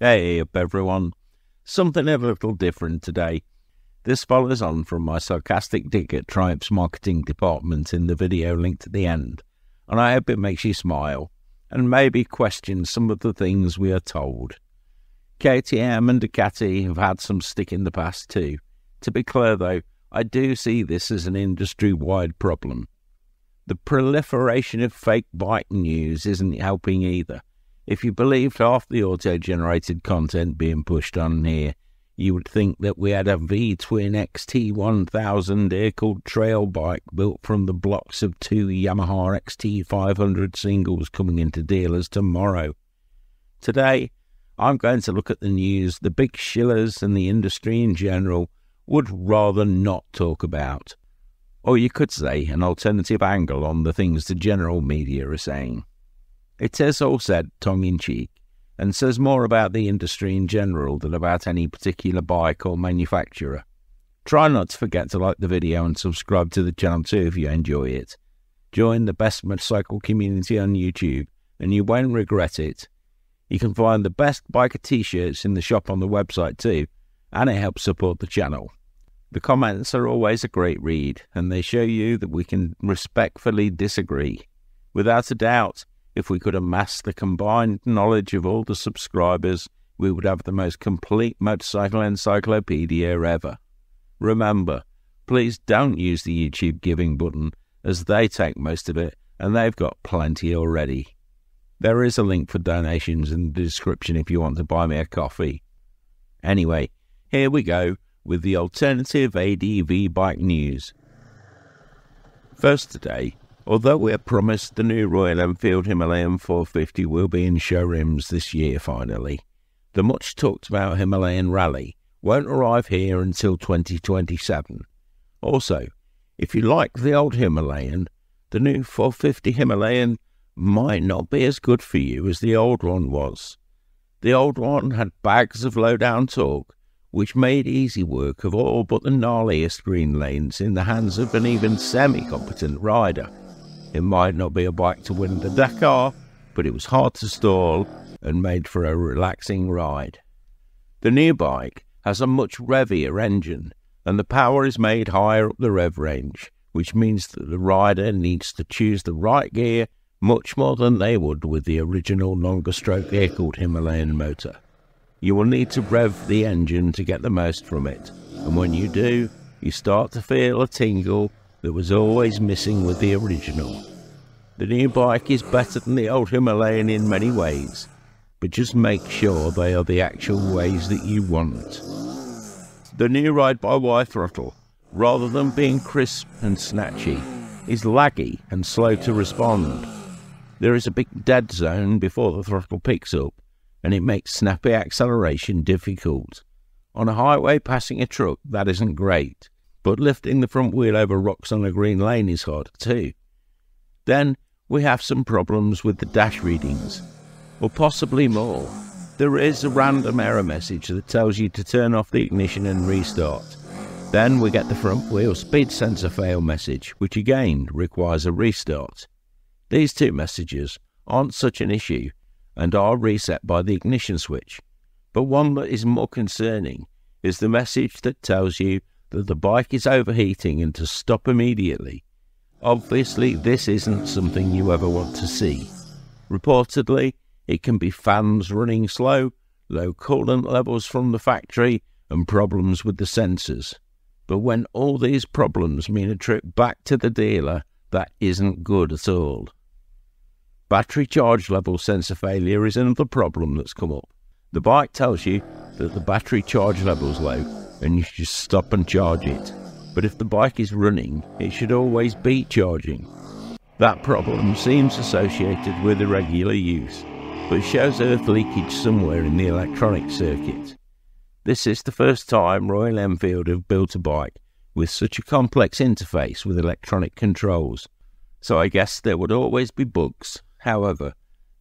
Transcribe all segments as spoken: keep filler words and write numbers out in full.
Hey up everyone, something a little different today. This follows on from my sarcastic dig at Triumph's marketing department in the video linked at the end, and I hope it makes you smile, and maybe question some of the things we are told. K T M and Ducati have had some stick in the past too. To be clear though, I do see this as an industry-wide problem. The proliferation of fake bike news isn't helping either. If you believed half the auto-generated content being pushed on here, you would think that we had a V-twin X T one thousand air-cooled trail bike built from the blocks of two Yamaha X T five hundred singles coming into dealers tomorrow. Today, I'm going to look at the news the big shillers and the industry in general would rather not talk about. Or you could say an alternative angle on the things the general media are saying. It is all said tongue-in-cheek, and says more about the industry in general than about any particular bike or manufacturer. Try not to forget to like the video and subscribe to the channel too if you enjoy it. Join the best motorcycle community on YouTube, and you won't regret it. You can find the best biker t-shirts in the shop on the website too, and it helps support the channel. The comments are always a great read, and they show you that we can respectfully disagree. Without a doubt, if we could amass the combined knowledge of all the subscribers, we would have the most complete motorcycle encyclopedia ever. Remember, please don't use the YouTube giving button, as they take most of it, and they've got plenty already. There is a link for donations in the description if you want to buy me a coffee. Anyway, here we go with the alternative A D V bike news. First today, although we are promised the new Royal Enfield Himalayan four fifty will be in showrooms this year finally, the much talked about Himalayan Rally won't arrive here until twenty twenty-seven. Also, if you like the old Himalayan, the new four fifty Himalayan might not be as good for you as the old one was. The old one had bags of low-down torque, which made easy work of all but the gnarliest green lanes in the hands of an even semi-competent rider. It might not be a bike to win the Dakar, but it was hard to stall and made for a relaxing ride. The new bike has a much revvier engine, and the power is made higher up the rev range, which means that the rider needs to choose the right gear much more than they would with the original longer stroke air-cooled Himalayan motor. You will need to rev the engine to get the most from it, and when you do, you start to feel a tingle that was always missing with the original. The new bike is better than the old Himalayan in many ways, but just make sure they are the actual ways that you want. The new ride-by-wire throttle, rather than being crisp and snatchy, is laggy and slow to respond. There is a big dead zone before the throttle picks up, and it makes snappy acceleration difficult. On a highway passing a truck, that isn't great, but lifting the front wheel over rocks on a green lane is hard too. Then we have some problems with the dash readings, or possibly more. There is a random error message that tells you to turn off the ignition and restart. Then we get the front wheel speed sensor fail message, which again requires a restart. These two messages aren't such an issue and are reset by the ignition switch, but one that is more concerning is the message that tells you that the bike is overheating and to stop immediately. Obviously, this isn't something you ever want to see. Reportedly, it can be fans running slow, low coolant levels from the factory, and problems with the sensors. But when all these problems mean a trip back to the dealer, that isn't good at all. Battery charge level sensor failure is another problem that's come up. The bike tells you that the battery charge level's low, and you should stop and charge it. But if the bike is running, it should always be charging. That problem seems associated with irregular use, but shows earth leakage somewhere in the electronic circuit. This is the first time Royal Enfield have built a bike with such a complex interface with electronic controls, so I guess there would always be bugs. However,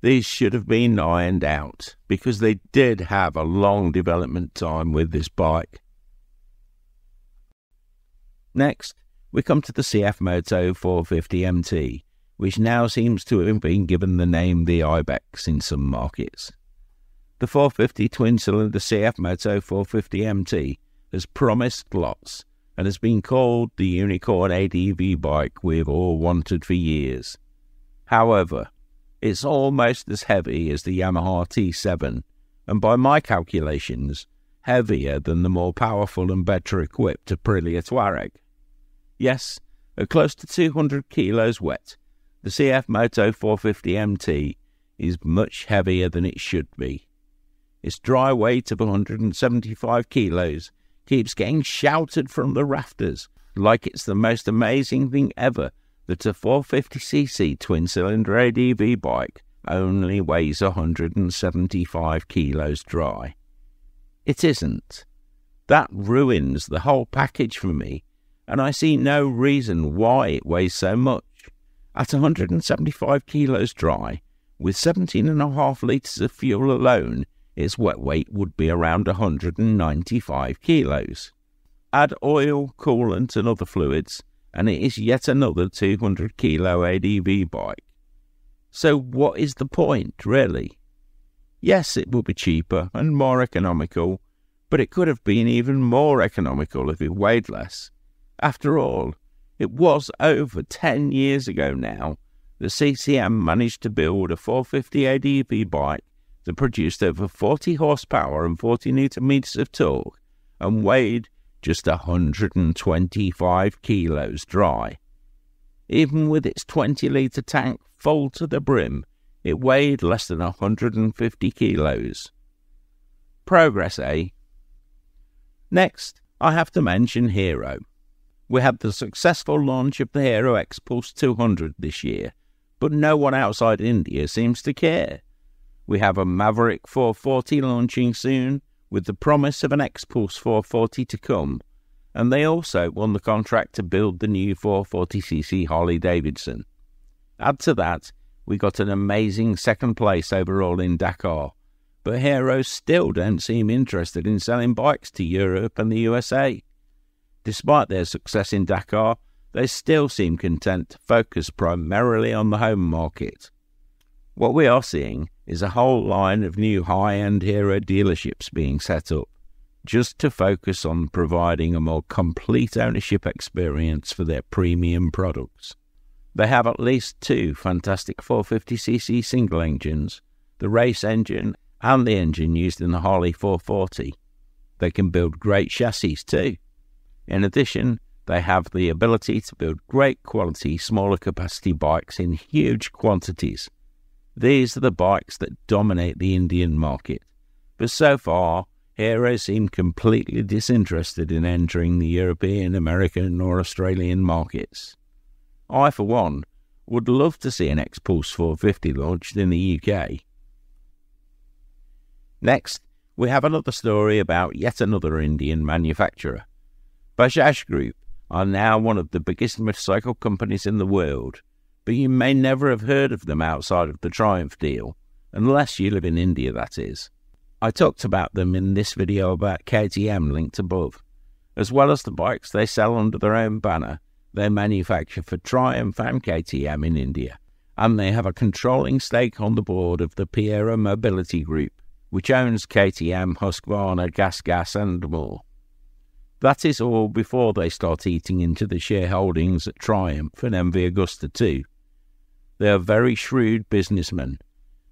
these should have been ironed out, because they did have a long development time with this bike. Next, we come to the C F Moto four fifty M T, which now seems to have been given the name the Ibex in some markets. The four fifty twin-cylinder C F Moto four fifty M T has promised lots and has been called the unicorn A D V bike we've all wanted for years. However, it's almost as heavy as the Yamaha T seven, and by my calculations, heavier than the more powerful and better equipped Aprilia Tuareg. Yes, at close to two hundred kilos wet, the C F Moto four fifty M T is much heavier than it should be. Its dry weight of one hundred seventy-five kilos keeps getting shouted from the rafters like it's the most amazing thing ever that a four fifty c c twin-cylinder A D V bike only weighs one hundred seventy-five kilos dry. It isn't. That ruins the whole package for me, and I see no reason why it weighs so much. At one hundred seventy-five kilos dry, with seventeen point five litres of fuel alone, its wet weight would be around one hundred ninety-five kilos. Add oil, coolant and other fluids, and it is yet another two hundred kilo A D V bike. So what is the point, really? Yes, it would be cheaper and more economical, but it could have been even more economical if it weighed less. After all, it was over ten years ago now that C C M managed to build a four fifty A D V bike that produced over forty horsepower and forty newton meters of torque and weighed just one hundred twenty-five kilos dry. Even with its twenty litre tank full to the brim, it weighed less than one hundred fifty kilos. Progress, eh? Next, I have to mention Hero. We had the successful launch of the Hero XPulse two hundred this year, but no one outside India seems to care. We have a Maverick four forty launching soon, with the promise of an XPulse four forty to come, and they also won the contract to build the new four forty c c Harley-Davidson. Add to that, we got an amazing second place overall in Dakar, but Hero still don't seem interested in selling bikes to Europe and the U S A. Despite their success in Dakar, they still seem content to focus primarily on the home market. What we are seeing is a whole line of new high-end Hero dealerships being set up, just to focus on providing a more complete ownership experience for their premium products. They have at least two fantastic four fifty c c single engines, the race engine and the engine used in the Harley four forty. They can build great chassis too. In addition, they have the ability to build great quality, smaller capacity bikes in huge quantities. These are the bikes that dominate the Indian market, but so far, Hero seem completely disinterested in entering the European, American or Australian markets. I, for one, would love to see an XPulse four fifty launched in the U K. Next, we have another story about yet another Indian manufacturer. Bajaj Group are now one of the biggest motorcycle companies in the world, but you may never have heard of them outside of the Triumph deal, unless you live in India, that is. I talked about them in this video about K T M linked above. As well as the bikes they sell under their own banner, they manufacture for Triumph and K T M in India, and they have a controlling stake on the board of the Piaggio Mobility Group, which owns K T M, Husqvarna, Gas Gas and more. That is all before they start eating into the shareholdings at Triumph and M V Augusta too. They are very shrewd businessmen.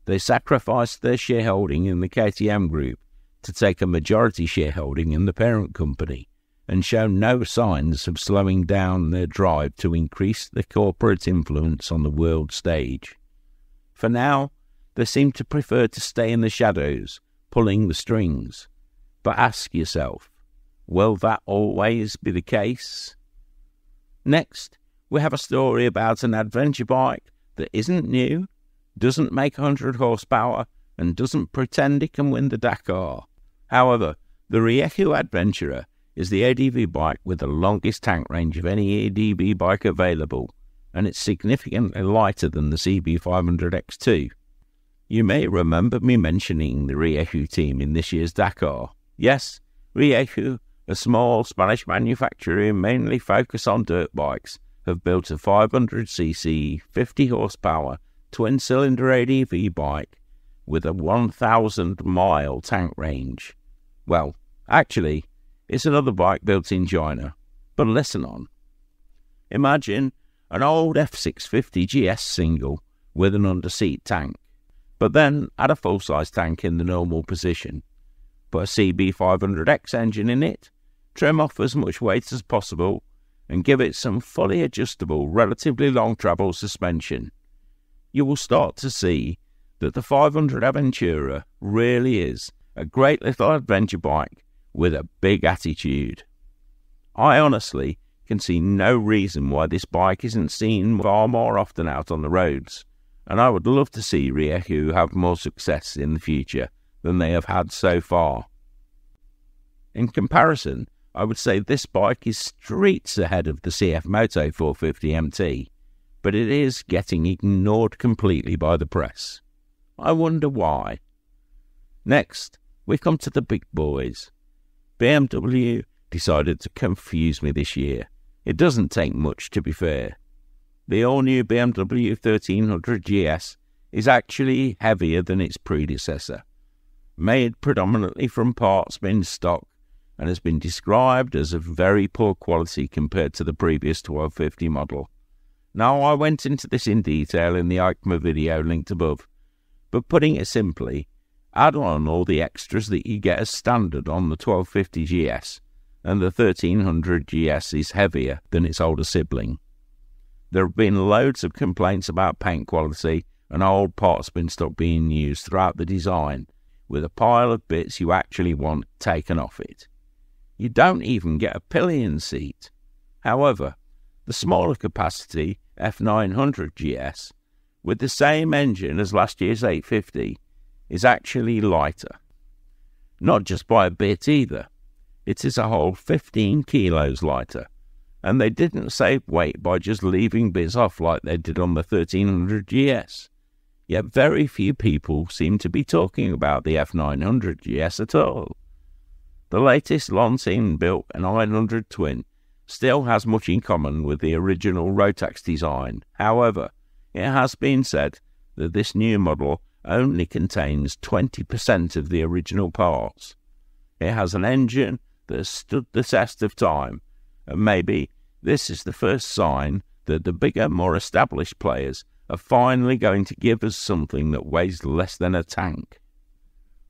They sacrificed their shareholding in the K T M group to take a majority shareholding in the parent company and show no signs of slowing down their drive to increase their corporate influence on the world stage. For now, they seem to prefer to stay in the shadows, pulling the strings. But ask yourself, will that always be the case? Next, we have a story about an adventure bike that isn't new, doesn't make one hundred horsepower, and doesn't pretend it can win the Dakar. However, the Rieju Adventura is the A D V bike with the longest tank range of any A D V bike available, and it's significantly lighter than the C B five hundred X too. You may remember me mentioning the Rieju team in this year's Dakar. Yes, Rieju, a small Spanish manufacturer who mainly focus on dirt bikes, have built a five hundred c c, fifty horsepower, twin-cylinder A D V bike with a one thousand mile tank range. Well, actually, it's another bike built in China, but listen on. Imagine an old F six fifty G S single with an under-seat tank, but then add a full-size tank in the normal position. Put a C B five hundred X engine in it, trim off as much weight as possible, and give it some fully adjustable, relatively long travel suspension. You will start to see that the five hundred Aventura really is a great little adventure bike with a big attitude. I honestly can see no reason why this bike isn't seen far more often out on the roads, and I would love to see Rieju have more success in the future than they have had so far. In comparison, I would say this bike is streets ahead of the C F Moto four fifty M T, but it is getting ignored completely by the press. I wonder why. Next, we come to the big boys. B M W decided to confuse me this year. It doesn't take much, to be fair. The all-new B M W thirteen hundred G S is actually heavier than its predecessor, made predominantly from parts bin stock, and has been described as of very poor quality compared to the previous twelve fifty model. Now, I went into this in detail in the EICMA video linked above, but putting it simply, add on all the extras that you get as standard on the twelve fifty G S, and the thirteen hundred G S is heavier than its older sibling. There have been loads of complaints about paint quality and old parts bin stock being used throughout the design, with a pile of bits you actually want taken off it. You don't even get a pillion seat. However, the smaller capacity F nine hundred G S, with the same engine as last year's eight fifty, is actually lighter. Not just by a bit either. It is a whole fifteen kilos lighter, and they didn't save weight by just leaving bits off like they did on the thirteen hundred G S. Yet very few people seem to be talking about the F nine hundred G S at all. The latest Loncin built nine hundred twin still has much in common with the original Rotax design. However, it has been said that this new model only contains twenty percent of the original parts. It has an engine that has stood the test of time, and maybe this is the first sign that the bigger, more established players are finally going to give us something that weighs less than a tank.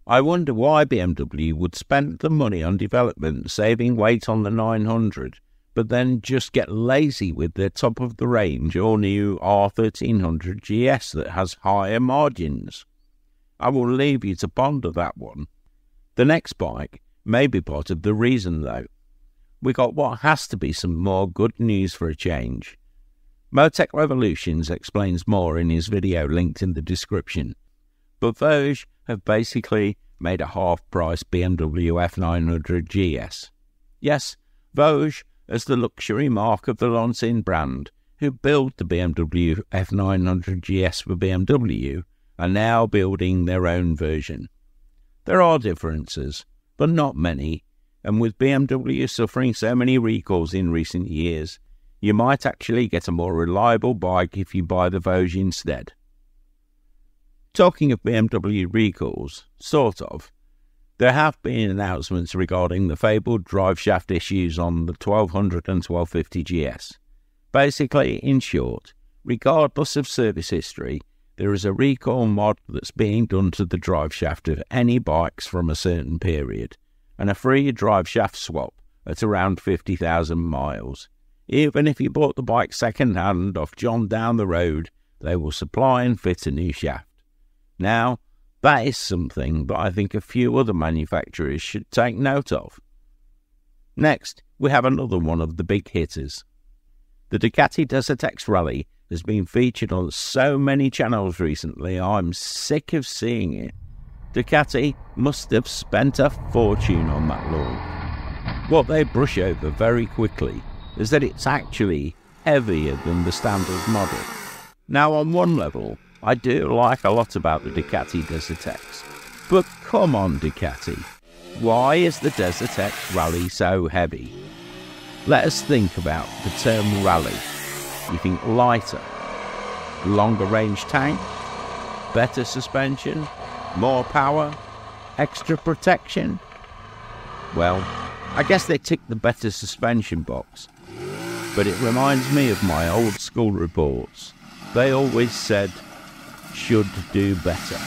I wonder why B M W would spend the money on development, saving weight on the nine hundred, but then just get lazy with their top-of-the-range all-new R thirteen hundred G S that has higher margins. I will leave you to ponder that one. The next bike may be part of the reason, though. We got what has to be some more good news for a change. MoTech Revolutions explains more in his video linked in the description, but Voge have basically made a half-price B M W F nine hundred G S. Yes, Voge, as the luxury mark of the Loncin brand, who build the B M W F nine hundred G S for B M W, are now building their own version. There are differences, but not many, and with B M W suffering so many recalls in recent years, you might actually get a more reliable bike if you buy the Voge instead. Talking of B M W recalls, sort of, there have been announcements regarding the fabled driveshaft issues on the twelve hundred and twelve fifty G S. Basically, in short, regardless of service history, there is a recall mod that's being done to the driveshaft of any bikes from a certain period, and a free driveshaft swap at around fifty thousand miles. Even if you bought the bike second-hand off John down the road, they will supply and fit a new shaft. Now, that is something that I think a few other manufacturers should take note of. Next, we have another one of the big hitters. The Ducati Desert X Rally has been featured on so many channels recently, I'm sick of seeing it. Ducati must have spent a fortune on that lawn. What they brush over very quickly is that it's actually heavier than the standard model. Now, on one level, I do like a lot about the Ducati Desert X, but come on Ducati, why is the Desert X Rally so heavy? Let us think about the term rally. You think lighter, longer range tank, better suspension, More power? Extra protection? Well, I guess they tick the better suspension box, but it reminds me of my old school reports. They always said, should do better.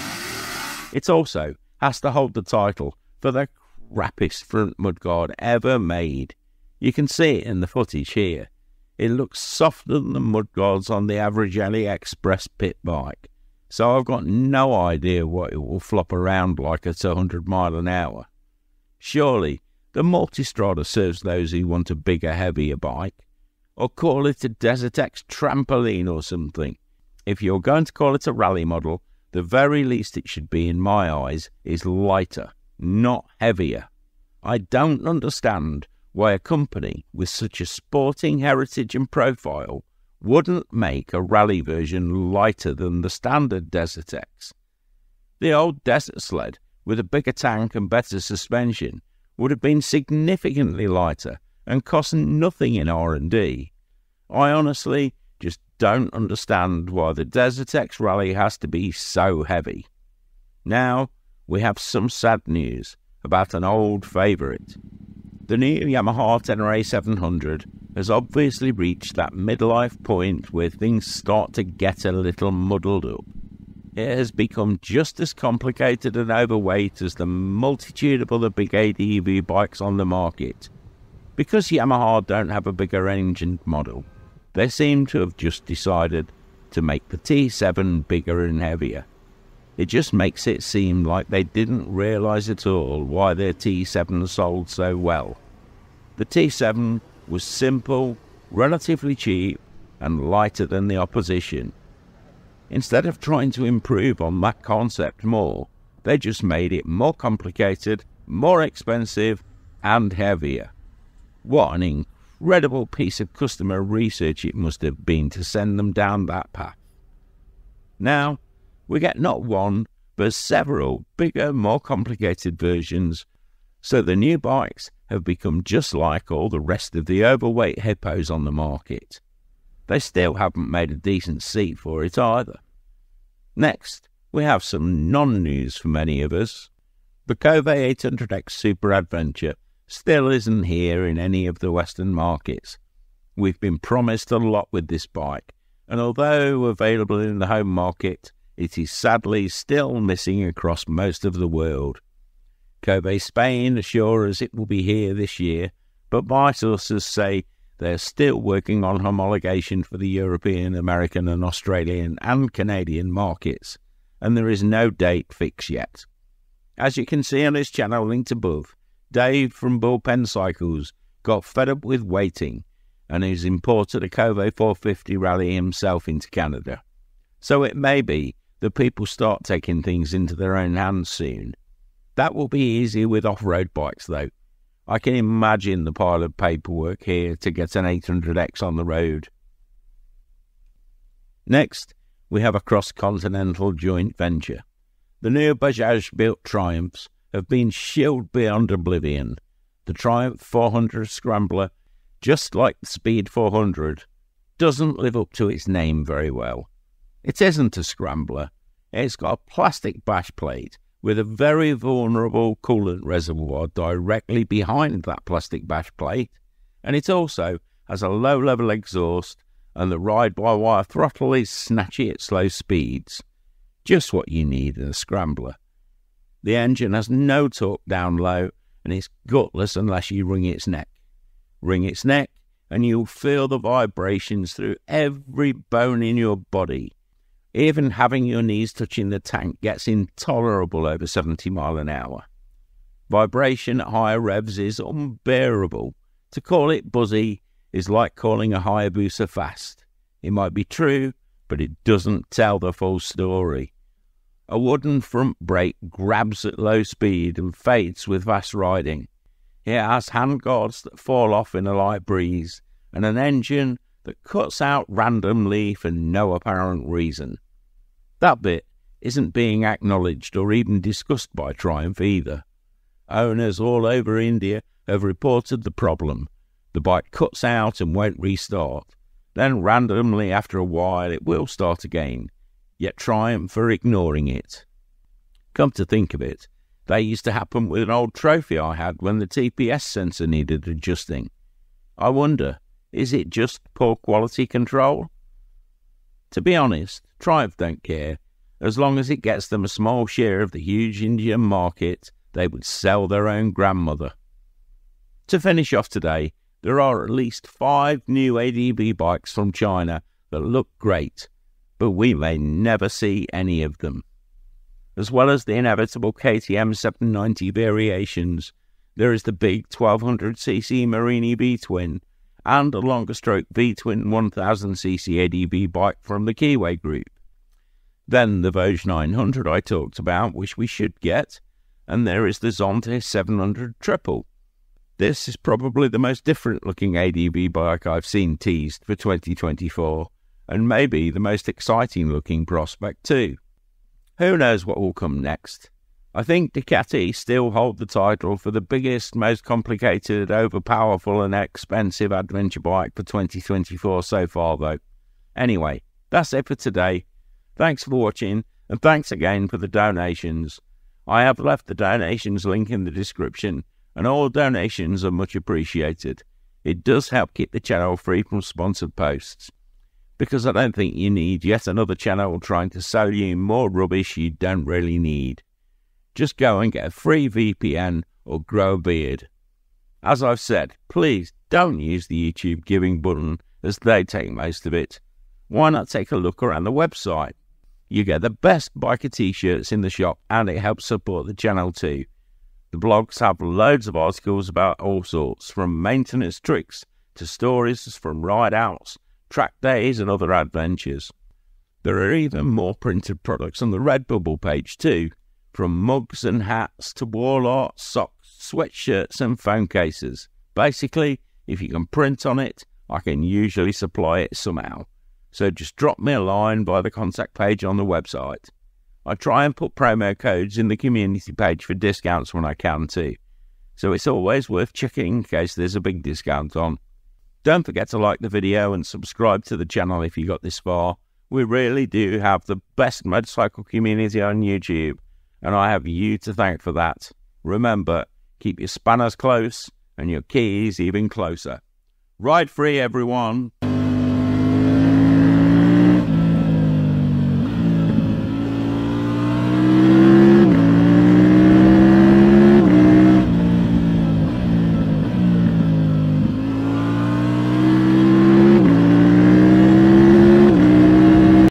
It also has to hold the title for the crappiest front mudguard ever made. You can see it in the footage here. It looks softer than the mudguards on the average AliExpress pit bike, so I've got no idea what it will flop around like at one hundred mile an hour. Surely, the Multistrada serves those who want a bigger, heavier bike, or call it a Desert X trampoline or something. If you're going to call it a rally model, the very least it should be, in my eyes, is lighter, not heavier. I don't understand why a company with such a sporting heritage and profile wouldn't make a rally version lighter than the standard Desert X. The old Desert sled, with a bigger tank and better suspension, would have been significantly lighter and cost nothing in R and D. I honestly just don't understand why the Desert X Rally has to be so heavy. Now, we have some sad news about an old favourite. The new Yamaha Tenere seven hundred has obviously reached that midlife point where things start to get a little muddled up. It has become just as complicated and overweight as the multitude of other big A D V bikes on the market. Because Yamaha don't have a bigger engine model, they seem to have just decided to make the T seven bigger and heavier. It just makes it seem like they didn't realise at all why their T seven sold so well. The T seven was simple, relatively cheap, and lighter than the opposition. Instead of trying to improve on that concept more, they just made it more complicated, more expensive, and heavier. What an incredible piece of customer research it must have been to send them down that path. Now, we get not one, but several bigger, more complicated versions, so the new bikes have become just like all the rest of the overweight hippos on the market. They still haven't made a decent seat for it either. Next, we have some non-news for many of us. The Kove eight hundred X Super Adventure still isn't here in any of the Western markets. We've been promised a lot with this bike, and although available in the home market, it is sadly still missing across most of the world. Kove Spain assure us it will be here this year, but my sources say they're still working on homologation for the European, American and Australian and Canadian markets, and there is no date fixed yet. As you can see on his channel linked above, Dave from Bullpen Cycles got fed up with waiting and has imported a Kove four fifty rally himself into Canada. So it may be that people start taking things into their own hands soon. That will be easier with off-road bikes though. I can imagine the pile of paperwork here to get an eight hundred X on the road. Next, we have a cross-continental joint venture. The new Bajaj-built Triumphs have been shielded beyond oblivion. The Triumph four hundred Scrambler, just like the Speed four hundred, doesn't live up to its name very well. It isn't a Scrambler. It's got a plastic bash plate with a very vulnerable coolant reservoir directly behind that plastic bash plate, and it also has a low-level exhaust, and the ride-by-wire throttle is snatchy at slow speeds. Just what you need in a Scrambler. The engine has no torque down low, and it's gutless unless you wring its neck. Wring its neck, and you'll feel the vibrations through every bone in your body. Even having your knees touching the tank gets intolerable over seventy mile an hour. Vibration at higher revs is unbearable. To call it buzzy is like calling a Hayabusa fast. It might be true, but it doesn't tell the full story. A wooden front brake grabs at low speed and fades with fast riding. It has handguards that fall off in a light breeze, and an engine that cuts out randomly for no apparent reason. That bit isn't being acknowledged or even discussed by Triumph either. Owners all over India have reported the problem. The bike cuts out and won't restart. Then randomly after a while it will start again, yet Triumph are ignoring it. Come to think of it, they used to happen with an old trophy I had when the T P S sensor needed adjusting. I wonder, is it just poor quality control? To be honest, Triumph don't care. As long as it gets them a small share of the huge Indian market, they would sell their own grandmother. To finish off today, there are at least five new A D V bikes from China that look great, but we may never see any of them. As well as the inevitable K T M seven ninety variations, there is the big twelve hundred c c Marini B-twin and a longer stroke B-twin one thousand c c A D V bike from the Keyway Group. Then the Voge nine hundred I talked about, which we should get, and there is the Zonta seven hundred Triple. This is probably the most different looking A D V bike I've seen teased for twenty twenty-four, and maybe the most exciting looking prospect too. Who knows what will come next? I think Ducati still hold the title for the biggest, most complicated, overpowerful and expensive adventure bike for twenty twenty-four so far though. Anyway, that's it for today. Thanks for watching, and thanks again for the donations. I have left the donations link in the description, and all donations are much appreciated. It does help keep the channel free from sponsored posts, because I don't think you need yet another channel trying to sell you more rubbish you don't really need. Just go and get a free V P N or grow a beard. As I've said, please don't use the YouTube giving button as they take most of it. Why not take a look around the website? You get the best biker t-shirts in the shop, and it helps support the channel too. The blogs have loads of articles about all sorts, from maintenance tricks to stories from ride-outs, track days and other adventures. There are even more printed products on the Redbubble page too, from mugs and hats to wall art, socks, sweatshirts and phone cases. Basically, if you can print on it, I can usually supply it somehow. So just drop me a line by the contact page on the website. I try and put promo codes in the community page for discounts when I can too, so it's always worth checking in case there's a big discount on. Don't forget to like the video and subscribe to the channel if you got this far. We really do have the best motorcycle community on YouTube, and I have you to thank for that. Remember, keep your spanners close and your keys even closer. Ride free, everyone!